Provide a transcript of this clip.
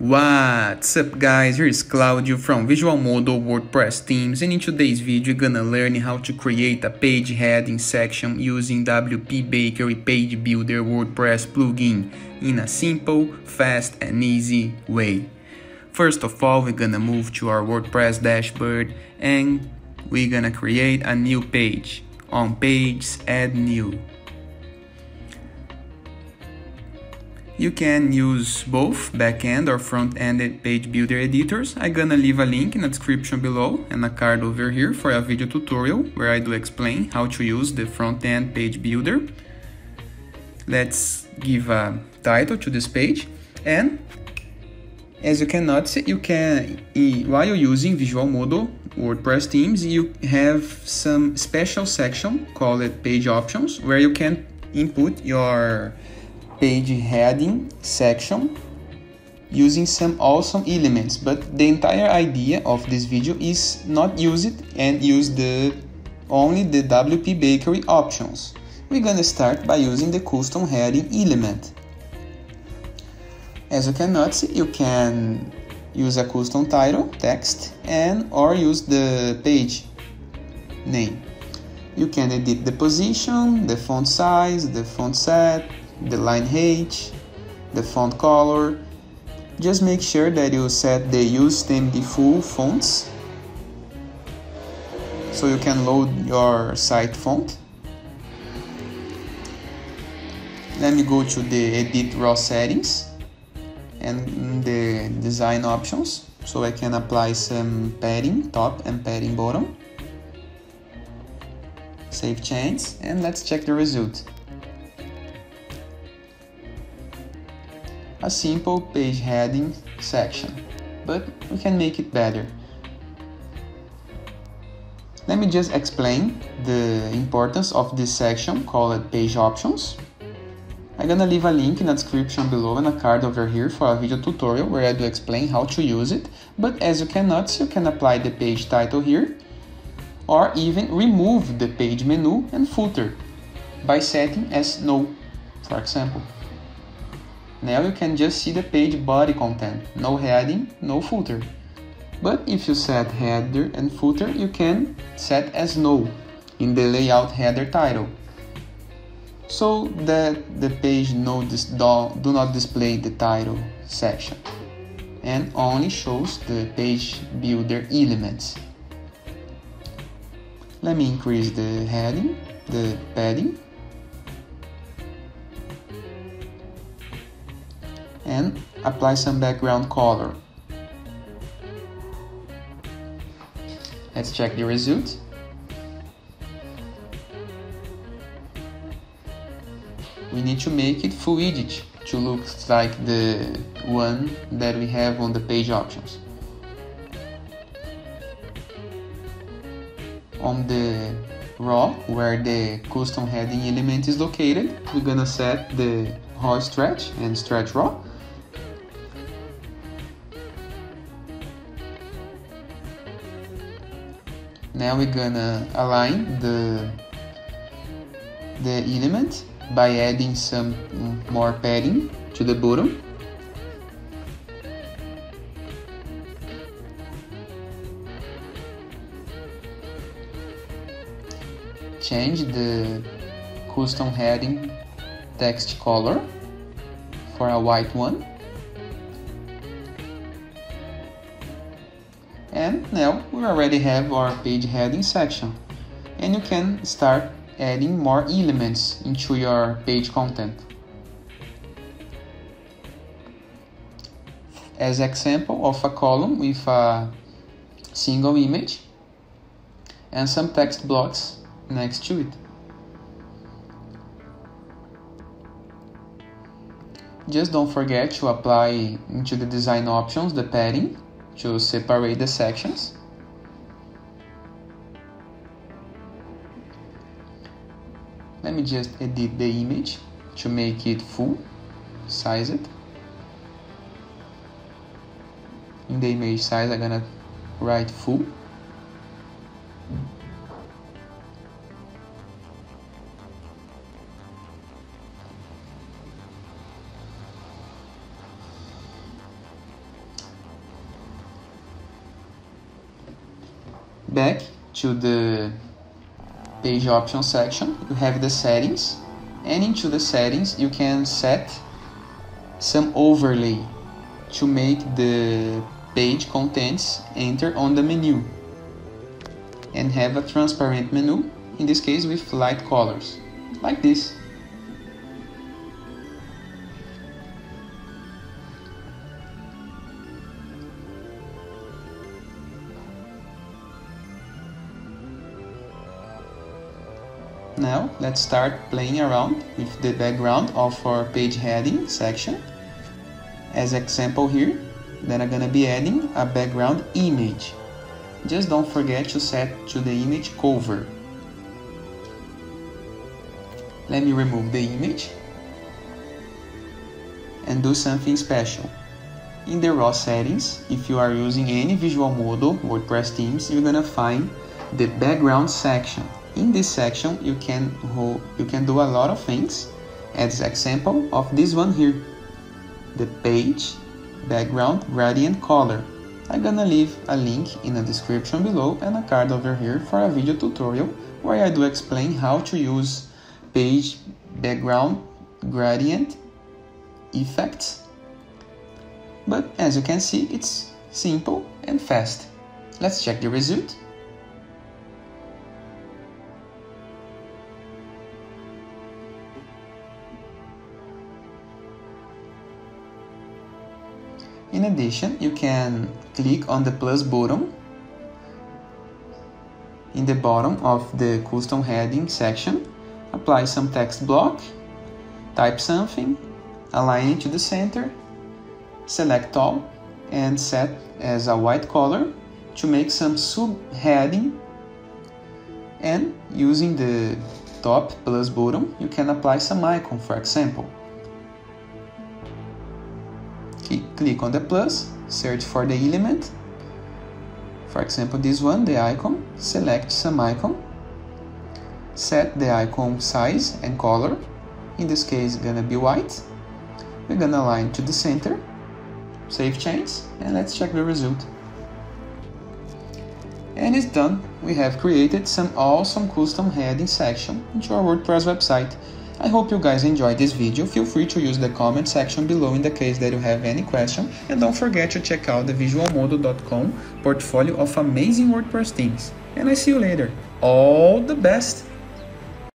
What's up guys, here is Claudio from Visualmodo WordPress Themes, and in today's video you're gonna learn how to create a page heading section using WPBakery Page Builder WordPress plugin in a simple, fast and easy way. First of all, we're gonna move to our WordPress dashboard and we're gonna create a new page. On Pages, add new. You can use both back-end or front-end page builder editors. I'm gonna leave a link in the description below and a card over here for a video tutorial where I do explain how to use the front-end page builder. Let's give a title to this page, and as you can notice, you can, while you're using Visualmodo WordPress Themes, you have some special section called Page Options where you can input your page heading section using some awesome elements, but the entire idea of this video is not use it and use only the WPBakery options. We're gonna start by using the custom heading element. As you can notice, you can use a custom title, text, and or use the page name. You can edit the position, the font size, the font set, the line height, the font color. Just make sure that you set the use stem default fonts so you can load your site font. Let me go to the edit raw settings and the design options so I can apply some padding top and padding bottom. Save change and let's check the result. A simple page heading section, but we can make it better. Let me just explain the importance of this section called Page Options. I'm gonna leave a link in the description below and a card over here for a video tutorial where I do explain how to use it, but as you can notice, you can apply the page title here or even remove the page menu and footer by setting as no, for example. Now you can just see the page body content, no heading, no footer. But if you set header and footer, you can set as no in the layout header title, so that the page do not display the title section and only shows the page builder elements. Let me increase the heading, the padding, and apply some background color. Let's check the result. We need to make it full edit to look like the one that we have on the page options. On the row where the custom heading element is located, we're gonna set the row stretch and stretch row. Now we're gonna align the element by adding some more padding to the bottom. Change the custom heading text color for a white one. And now we already have our page heading section, and you can start adding more elements into your page content. As example of a column with a single image and some text blocks next to it. Just don't forget to apply into the design options the padding to separate the sections. Let me just edit the image to make it full, size it. In the image size, I'm gonna write full. back to the page option section, you have the settings, and into the settings you can set some overlay to make the page contents enter on the menu and have a transparent menu, in this case with light colors, like this. Now let's start playing around with the background of our page heading section. As example here, then I'm gonna be adding a background image. Just don't forget to set to the image cover. Let me remove the image and do something special. In the raw settings, if you are using any Visualmodo WordPress themes, you're gonna find the background section. In this section you can do a lot of things, as example of this one here, the page background gradient color. I'm gonna leave a link in the description below and a card over here for a video tutorial where I do explain how to use page background gradient effects. But as you can see, it's simple and fast. Let's check the result. In addition, you can click on the plus button in the bottom of the custom heading section, apply some text block, type something, align it to the center, select all and set as a white color to make some subheading, and using the top plus button you can apply some icon, for example. Click on the plus, search for the element, for example this one, the icon, select some icon, set the icon size and color, in this case gonna be white, we're gonna align to the center, save change, and let's check the result. And it's done, we have created some awesome custom heading section into our WordPress website. I hope you guys enjoyed this video, feel free to use the comment section below in the case that you have any question, and don't forget to check out the visualmodo.com portfolio of amazing WordPress themes. And I see you later, all the best!